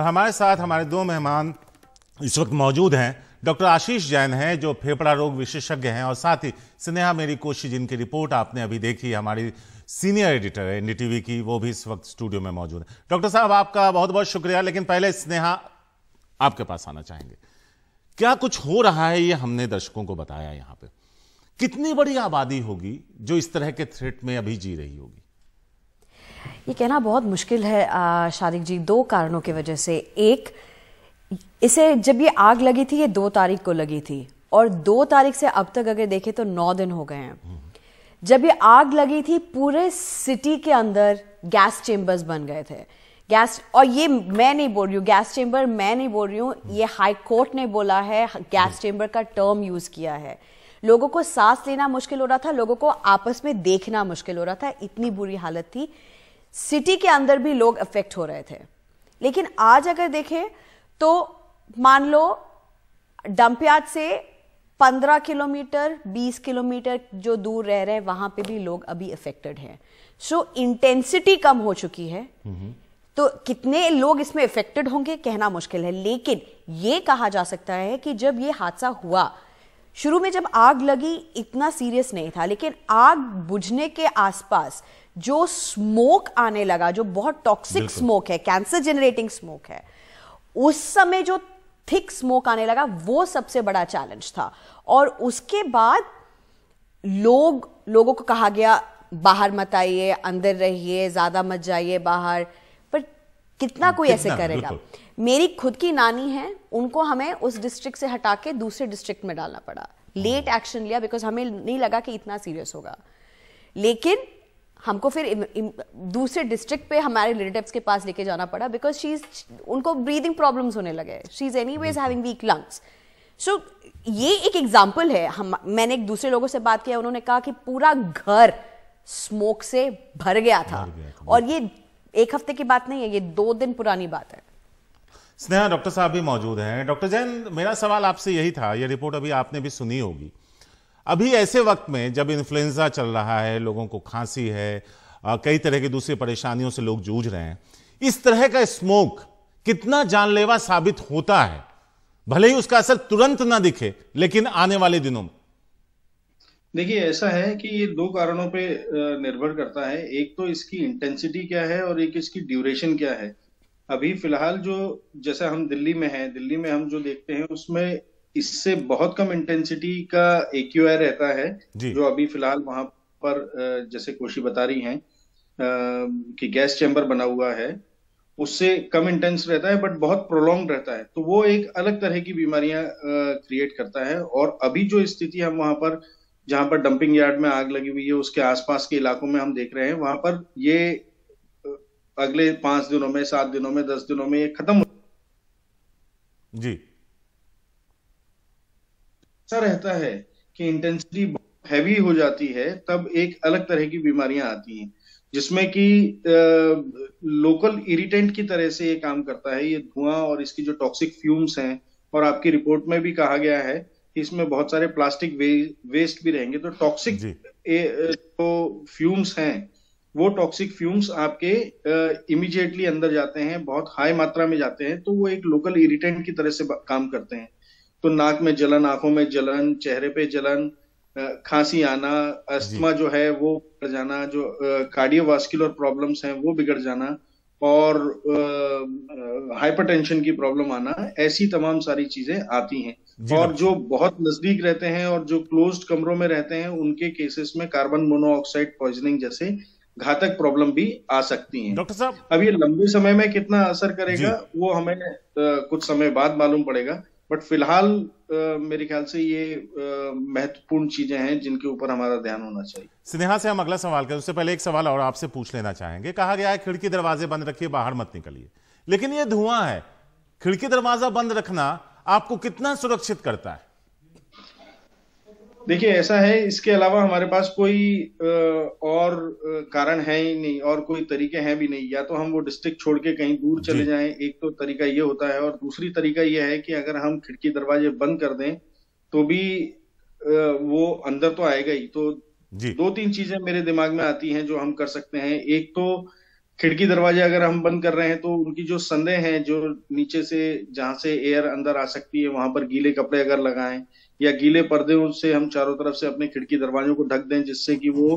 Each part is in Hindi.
और हमारे साथ हमारे दो मेहमान इस वक्त मौजूद हैं। डॉक्टर आशीष जैन हैं जो फेफड़ा रोग विशेषज्ञ हैं, और साथ ही स्नेहा मेरी कोशी जिनकी रिपोर्ट आपने अभी देखी, हमारी सीनियर एडिटर है एनडीटीवी की, वो भी इस वक्त स्टूडियो में मौजूद है। डॉक्टर साहब आपका बहुत बहुत शुक्रिया, लेकिन पहले स्नेहा आपके पास आना चाहेंगे। क्या कुछ हो रहा है ये हमने दर्शकों को बताया, यहाँ पे कितनी बड़ी आबादी होगी जो इस तरह के थ्रेट में अभी जी रही होगी? ये कहना बहुत मुश्किल है शारिक जी, दो कारणों की वजह से। एक, इसे जब ये आग लगी थी ये 2 तारीख को लगी थी, और 2 तारीख से अब तक अगर देखें तो 9 दिन हो गए हैं। जब ये आग लगी थी पूरे सिटी के अंदर गैस चेंबर्स बन गए थे, गैस, और ये मैं नहीं बोल रही हूँ, गैस चेंबर मैं नहीं बोल रही हूँ, ये हाई कोर्ट ने बोला है, गैस चेंबर का टर्म यूज किया है। लोगों को सांस लेना मुश्किल हो रहा था, लोगों को आपस में देखना मुश्किल हो रहा था, इतनी बुरी हालत थी। सिटी के अंदर भी लोग अफेक्ट हो रहे थे। लेकिन आज अगर देखें तो मान लो डंपयार्ड से 15 किलोमीटर 20 किलोमीटर जो दूर रह रहे हैं वहां पे भी लोग अभी अफेक्टेड हैं। सो इंटेंसिटी कम हो चुकी है, तो कितने लोग इसमें अफेक्टेड होंगे कहना मुश्किल है। लेकिन ये कहा जा सकता है कि जब ये हादसा हुआ, शुरू में जब आग लगी इतना सीरियस नहीं था, लेकिन आग बुझने के आसपास जो स्मोक आने लगा, जो बहुत टॉक्सिक स्मोक है, कैंसर जनरेटिंग स्मोक है, उस समय जो थिक स्मोक आने लगा वो सबसे बड़ा चैलेंज था। और उसके बाद लोगों को कहा गया बाहर मत आइए, अंदर रहिए, ज्यादा मत जाइए बाहर, पर कितना कोई ऐसे करेगा। मेरी खुद की नानी है, उनको हमें उस डिस्ट्रिक्ट से हटा के दूसरे डिस्ट्रिक्ट में डालना पड़ा, लेट एक्शन लिया बिकॉज हमें नहीं लगा कि इतना सीरियस होगा। लेकिन हमको फिर दूसरे डिस्ट्रिक्ट पे हमारे रिलेटिव्स के पास लेके जाना पड़ा बिकॉज उनको ब्रीदिंग प्रॉब्लम्स होने लगे, she is anyways having weak lungs. So ये एक एग्जाम्पल है। मैंने एक दूसरे लोगों से बात किया, उन्होंने कहा कि पूरा घर स्मोक से भर गया था, और ये एक हफ्ते की बात नहीं है, ये 2 दिन पुरानी बात है। स्नेहा, डॉक्टर साहब भी मौजूद हैं। डॉक्टर जैन, मेरा सवाल आपसे यही था, ये रिपोर्ट अभी आपने भी सुनी होगी। अभी ऐसे वक्त में जब इन्फ्लुएंजा चल रहा है, लोगों को खांसी है, कई तरह की दूसरी परेशानियों से लोग जूझ रहे हैं, इस तरह का स्मोक कितना जानलेवा साबित होता है? भले ही उसका असर तुरंत ना दिखे, लेकिन आने वाले दिनों में। देखिए, ऐसा है कि ये 2 कारणों पे निर्भर करता है। एक तो इसकी इंटेंसिटी क्या है, और एक इसकी ड्यूरेशन क्या है। अभी फिलहाल जो, जैसा हम दिल्ली में हैं, दिल्ली में हम जो देखते हैं उसमें इससे बहुत कम इंटेंसिटी का AQI रहता है, जो अभी फिलहाल वहां पर, जैसे कोशी बता रही हैं कि गैस चैम्बर बना हुआ है, उससे कम इंटेंस रहता है, बट बहुत प्रोलॉन्ग रहता है। तो वो एक अलग तरह की बीमारियां क्रिएट करता है। और अभी जो स्थिति हम वहां पर, जहां पर डंपिंग यार्ड में आग लगी हुई है, उसके आसपास के इलाकों में हम देख रहे हैं, वहां पर ये अगले 5 दिनों में, 7 दिनों में, 10 दिनों में ये खत्म हो जी रहता है कि इंटेंसिटी बहुत हैवी हो जाती है, तब एक अलग तरह की बीमारियां आती हैं, जिसमें कि लोकल इरिटेंट की तरह से ये काम करता है। ये धुआं और इसकी जो टॉक्सिक फ्यूम्स हैं, और आपकी रिपोर्ट में भी कहा गया है कि इसमें बहुत सारे प्लास्टिक वेस्ट भी रहेंगे, तो टॉक्सिक जो फ्यूम्स हैं वो टॉक्सिक फ्यूम्स आपके इमीडिएटली अंदर जाते हैं, बहुत हाई मात्रा में जाते हैं, तो वो एक लोकल इरिटेंट की तरह से काम करते हैं। तो नाक में जलन, आंखों में जलन, चेहरे पे जलन, खांसी आना, अस्थमा जो है वो बिगड़ जाना, जो कार्डियोवास्कुलर प्रॉब्लम्स हैं वो बिगड़ जाना, और हाइपरटेंशन की प्रॉब्लम आना, ऐसी तमाम सारी चीजें आती हैं। और जो बहुत नजदीक रहते हैं और जो क्लोज्ड कमरों में रहते हैं, उनके केसेस में कार्बन मोनोऑक्साइड पॉइजनिंग जैसे घातक प्रॉब्लम भी आ सकती हैं। डॉक्टर साहब, अब ये लंबे समय में कितना असर करेगा वो हमें कुछ समय बाद मालूम पड़ेगा, बट फिलहाल मेरे ख्याल से ये महत्वपूर्ण चीजें हैं जिनके ऊपर हमारा ध्यान होना चाहिए। स्नेहा से हम अगला सवाल करें, उससे पहले एक सवाल और आपसे पूछ लेना चाहेंगे। कहा गया है खिड़की दरवाजे बंद रखिए, बाहर मत निकलिए, लेकिन ये धुआं है, खिड़की दरवाजा बंद रखना आपको कितना सुरक्षित करता है? देखिए, ऐसा है, इसके अलावा हमारे पास कोई और कारण है ही नहीं, और कोई तरीके हैं भी नहीं। या तो हम वो डिस्ट्रिक्ट छोड़ के कहीं दूर चले जाएं, एक तो तरीका ये होता है, और दूसरी तरीका ये है कि अगर हम खिड़की दरवाजे बंद कर दें तो भी वो अंदर तो आएगा ही। तो 2-3 चीजें मेरे दिमाग में आती हैं जो हम कर सकते हैं। एक तो खिड़की दरवाजे अगर हम बंद कर रहे हैं तो उनकी जो संदे हैं, जो नीचे से जहां से एयर अंदर आ सकती है वहां पर गीले कपड़े अगर लगाएं या गीले पर्दे से हम चारों तरफ से अपने खिड़की दरवाजों को ढक दें, जिससे कि वो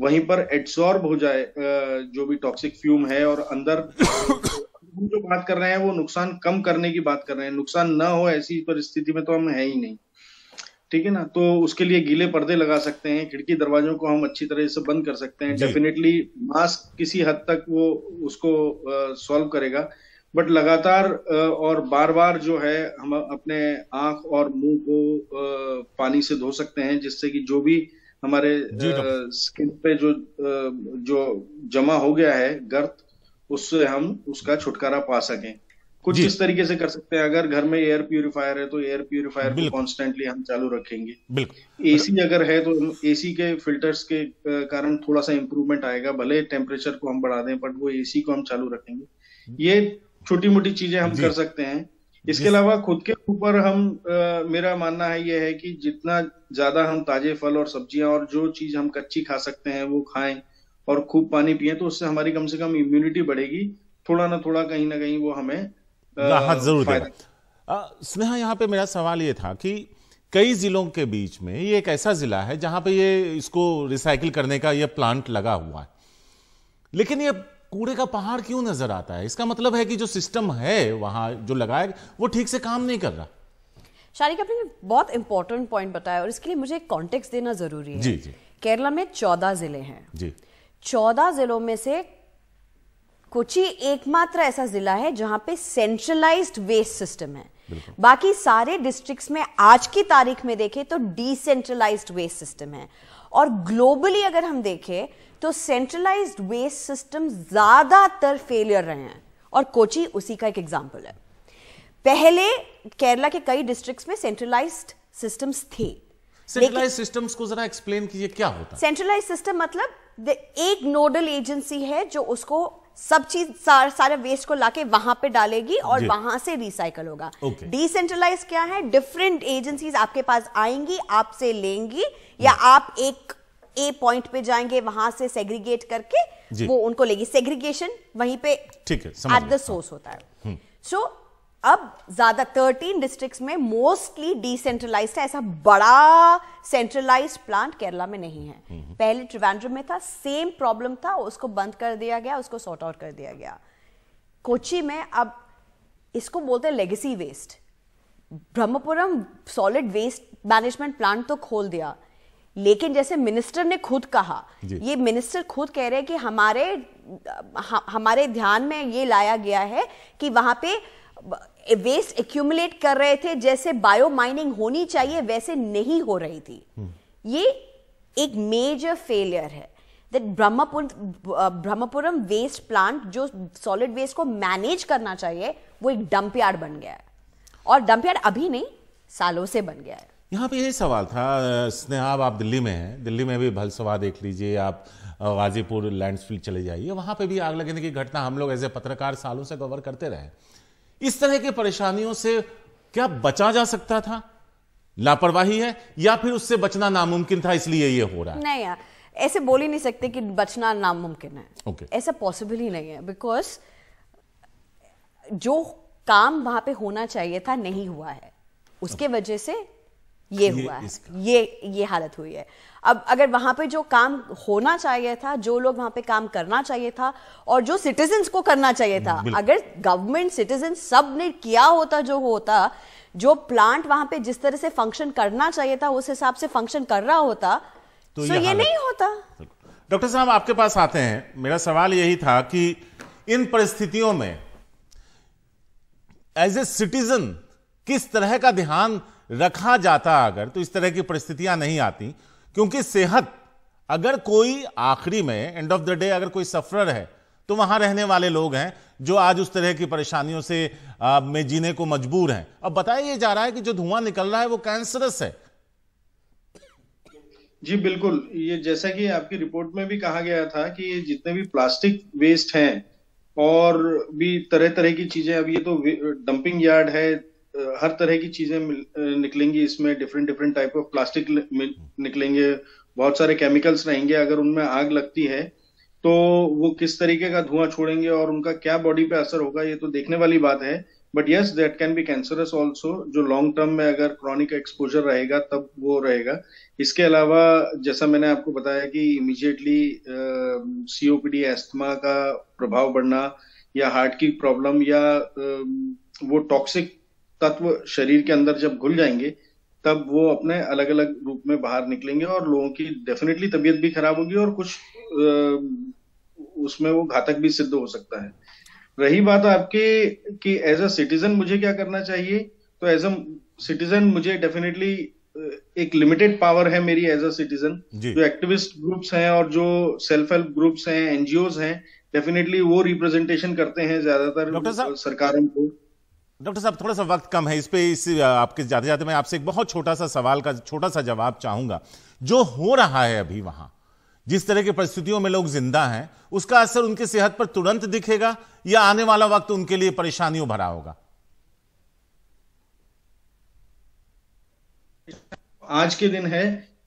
वहीं पर एब्सॉर्ब हो जाए जो भी टॉक्सिक फ्यूम है। और अंदर हम जो बात कर रहे हैं वो नुकसान कम करने की बात कर रहे हैं, नुकसान ना हो ऐसी परिस्थिति में तो हम है ही नहीं, ठीक है ना। तो उसके लिए गीले पर्दे लगा सकते हैं, खिड़की दरवाजों को हम अच्छी तरह से बंद कर सकते हैं। डेफिनेटली मास्क किसी हद तक वो उसको सॉल्व करेगा, बट लगातार और बार बार जो है हम अपने आंख और मुंह को पानी से धो सकते हैं, जिससे कि जो भी हमारे स्किन पे जो जमा हो गया है गर्त, उससे हम उसका छुटकारा पा सकें। कुछ इस तरीके से कर सकते हैं। अगर घर में एयर प्यूरिफायर है तो एयर प्यूरिफायर को कॉन्स्टेंटली हम चालू रखेंगे। बिल्कुल। एसी अगर है तो एसी के फिल्टर्स के कारण थोड़ा सा इम्प्रूवमेंट आएगा, भले टेम्परेचर को हम बढ़ा दें बट वो एसी को हम चालू रखेंगे। ये छोटी मोटी चीजें हम कर सकते हैं। इसके अलावा खुद के ऊपर हम मेरा मानना है ये है कि जितना ज्यादा हम ताजे फल और सब्जियां और जो चीज हम कच्ची खा सकते हैं वो खाएं और खूब पानी पिएं, तो उससे हमारी कम से कम इम्यूनिटी बढ़ेगी। थोड़ा ना थोड़ा कहीं ना कहीं वो हमें राहत जरूर देगा। स्नेहा, यहाँ पे मेरा सवाल ये था कि कई जिलों के बीच में ये एक ऐसा जिला है जहां पे ये इसको रिसाइकिल करने का ये प्लांट लगा हुआ है, लेकिन ये कूड़े का पहाड़ क्यों नजर आता है? इसका मतलब है कि जो सिस्टम है वहां जो लगाया वो ठीक से काम नहीं कर रहा। शारिक, आपने बहुत इंपॉर्टेंट पॉइंट बताया और इसके लिए मुझे एक कॉन्टेक्स्ट देना जरूरी है। जी जी। केरला में 14 जिले हैं। जी। 14 जिलों में से कोची एकमात्र ऐसा जिला है जहां पे सेंट्रलाइज्ड वेस्ट सिस्टम है। बाकी सारे डिस्ट्रिक्ट्स में आज की तारीख में देखें तो डिसेंट्रलाइज्ड वेस्ट सिस्टम है। और ग्लोबली अगर हम देखें तो सेंट्रलाइज्ड वेस्ट सिस्टम ज्यादातर फेलियर रहे हैं और कोची उसी का एक एग्जांपल है। पहले केरला के कई डिस्ट्रिक्ट्स में सेंट्रलाइज्ड सिस्टम्स थे। सेंट्रलाइज्ड सिस्टम्स को जरा एक्सप्लेन कीजिए, क्या होता है? सेंट्रलाइज्ड सिस्टम मतलब एक नोडल एजेंसी है जो उसको सब चीज सारे वेस्ट को लाके वहां पे डालेगी और वहां से रिसाइकल होगा। डिसेंट्रलाइज क्या है? डिफरेंट एजेंसीज आपके पास आएंगी, आपसे लेंगी, या आप एक ए पॉइंट पे जाएंगे, वहां से सेग्रीगेट करके वो उनको लेगी। सेग्रीगेशन वहीं पे एट द सोर्स होता है। सो अब ज्यादा 13 डिस्ट्रिक्ट्स में मोस्टली डिसेंट्रलाइज्ड है। ऐसा बड़ा सेंट्रलाइज्ड प्लांट केरला में नहीं है। पहले त्रिवेंद्रम में था, सेम प्रॉब्लम था, उसको बंद कर दिया गया, उसको सॉर्ट आउट कर दिया गया। कोची में अब इसको बोलते हैं legacy waste. Brahmapuram solid waste management plant तो खोल दिया, लेकिन जैसे मिनिस्टर ने खुद कहा, ये मिनिस्टर खुद कह रहे हैं कि हमारे ध्यान में ये लाया गया है कि वहां पे वेस्ट एक्यूमुलेट कर रहे थे, जैसे बायो माइनिंग होनी चाहिए वैसे नहीं हो रही थी। ये एक मेजर फेलियर है। ब्रह्मपुरम वेस्ट प्लांट जो सॉलिड वेस्ट को मैनेज करना चाहिए वो एक डंप यार्ड बन गया है, और डंप यार्ड अभी नहीं, सालों से बन गया है। यहाँ पे यही सवाल था स्नेहा, आप दिल्ली में हैं, दिल्ली में भी भलस्वा देख लीजिए, आप गाजीपुर लैंडफिल चले जाइए, वहां पर भी आग लगने की घटना हम लोग एज ए पत्रकार सालों से कवर करते रहे। इस तरह के परेशानियों से क्या बचा जा सकता था? लापरवाही है या फिर उससे बचना नामुमकिन था इसलिए ये हो रहा है? नहीं यार, ऐसे बोल ही नहीं सकते कि बचना नामुमकिन है। ऐसा पॉसिबल ही नहीं है, बिकॉज जो काम वहां पे होना चाहिए था नहीं हुआ है, उसके वजह से ये हुआ है, ये हालत हुई है। अब अगर वहां पे जो काम होना चाहिए था, जो लोग वहां पे काम करना चाहिए था और जो सिटीजन्स को करना चाहिए था, अगर गवर्नमेंट सिटीजन सब ने किया होता जो होता, जो प्लांट वहां पे जिस तरह से फंक्शन करना चाहिए था उस हिसाब से फंक्शन कर रहा होता तो ये नहीं होता। डॉक्टर साहब, आपके पास आते हैं। मेरा सवाल यही था कि इन परिस्थितियों में एज ए सिटीजन किस तरह का ध्यान रखा जाता अगर, तो इस तरह की परिस्थितियां नहीं आती, क्योंकि सेहत अगर कोई आखिरी में एंड ऑफ द डे अगर कोई सफरर है तो वहां रहने वाले लोग हैं जो आज उस तरह की परेशानियों से में जीने को मजबूर हैं। अब बताया जा रहा है कि जो धुआं निकल रहा है वो कैंसरस है। जी बिल्कुल, ये जैसा कि आपकी रिपोर्ट में भी कहा गया था कि ये जितने भी प्लास्टिक वेस्ट हैं और भी तरह तरह की चीजें, अब ये तो डंपिंग यार्ड है, हर तरह की चीजें निकलेंगी इसमें, different different type of plastic निकलेंगे, बहुत सारे केमिकल्स रहेंगे। अगर उनमें आग लगती है तो वो किस तरीके का धुआं छोड़ेंगे और उनका क्या बॉडी पे असर होगा ये तो देखने वाली बात है। But yes, that can be cancerous also, जो लॉन्ग टर्म में अगर क्रॉनिक एक्सपोजर रहेगा तब वो रहेगा। इसके अलावा जैसा मैंने आपको बताया कि इमीडिएटली सीओपीडी, एस्थमा का प्रभाव बढ़ना या हार्ट की प्रॉब्लम या वो टॉक्सिक तत्व शरीर के अंदर जब घुल जाएंगे तब वो अपने अलग अलग रूप में बाहर निकलेंगे और लोगों की डेफिनेटली तबीयत भी खराब होगी और कुछ उसमें वो घातक भी सिद्ध हो सकता है। रही बात आपके कि एज अ सिटीजन मुझे क्या करना चाहिए, तो एज अ सिटीजन मुझे डेफिनेटली एक लिमिटेड पावर है मेरी एज अ सिटीजन। जो एक्टिविस्ट ग्रुप्स हैं और जो सेल्फ हेल्प ग्रुप्स हैं, एनजीओज हैं, डेफिनेटली वो रिप्रेजेंटेशन करते हैं ज्यादातर सरकारों को। डॉक्टर साहब, थोड़ा सा वक्त कम है, इस पे इस आपके जाते जाते मैं आपसे एक बहुत छोटा सा सवाल का छोटा सा जवाब चाहूंगा। जो हो रहा है अभी वहां, जिस तरह की परिस्थितियों में लोग जिंदा हैं, उसका असर उनकी सेहत पर तुरंत दिखेगा या आने वाला वक्त उनके लिए परेशानियों भरा होगा? आज के दिन है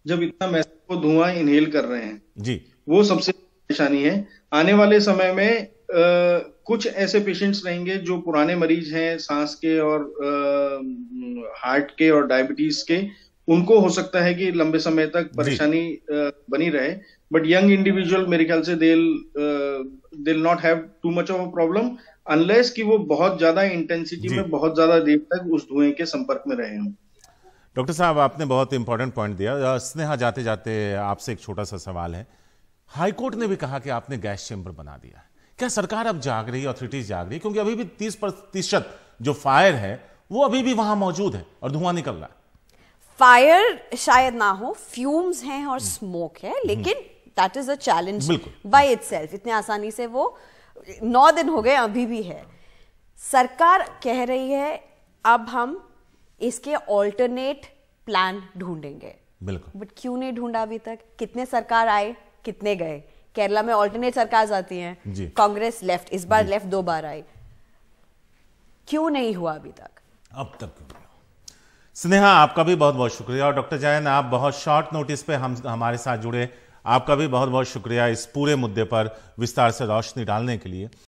जब इतना महसूस धुआं इनहेल कर रहे हैं जी, वो सबसे परेशानी है। आने वाले समय में कुछ ऐसे पेशेंट्स रहेंगे जो पुराने मरीज हैं सांस के और हार्ट के और डायबिटीज के, उनको हो सकता है कि लंबे समय तक परेशानी बनी रहे। बट यंग इंडिविजुअल मेरे ख्याल से they not have too much of a problem unless कि वो बहुत ज्यादा इंटेंसिटी में बहुत ज्यादा देर तक उस धुएं के संपर्क में रहे हों। डॉक्टर साहब, आपने बहुत इंपॉर्टेंट पॉइंट दिया। स्नेहा, जाते जाते आपसे एक छोटा सा सवाल है। हाईकोर्ट ने भी कहा कि आपने गैस चैम्बर बना दिया है, क्या सरकार अब जाग रही है, अथॉरिटीज जाग रही है? क्योंकि अभी भी 30% जो फायर है वो अभी भी वहां मौजूद है और धुआं निकल रहा है। फायर शायद ना हो, फ्यूम्स हैं और स्मोक है, लेकिन that is a challenge by itself. इतने आसानी से वो 9 दिन हो गए अभी भी है। सरकार कह रही है अब हम इसके ऑल्टरनेट प्लान ढूंढेंगे, बिल्कुल, बट क्यों नहीं ढूंढा अभी तक? कितने सरकार आए, कितने गए? केरला में ऑल्टरनेट सरकार आती हैं, कांग्रेस लेफ्ट, इस बार लेफ्ट 2 बार आई, क्यों नहीं हुआ अभी तक? अब तक क्यों? स्नेहा, आपका भी बहुत बहुत शुक्रिया। और डॉक्टर जैन, आप बहुत शॉर्ट नोटिस पे हमारे साथ जुड़े, आपका भी बहुत बहुत शुक्रिया इस पूरे मुद्दे पर विस्तार से रोशनी डालने के लिए।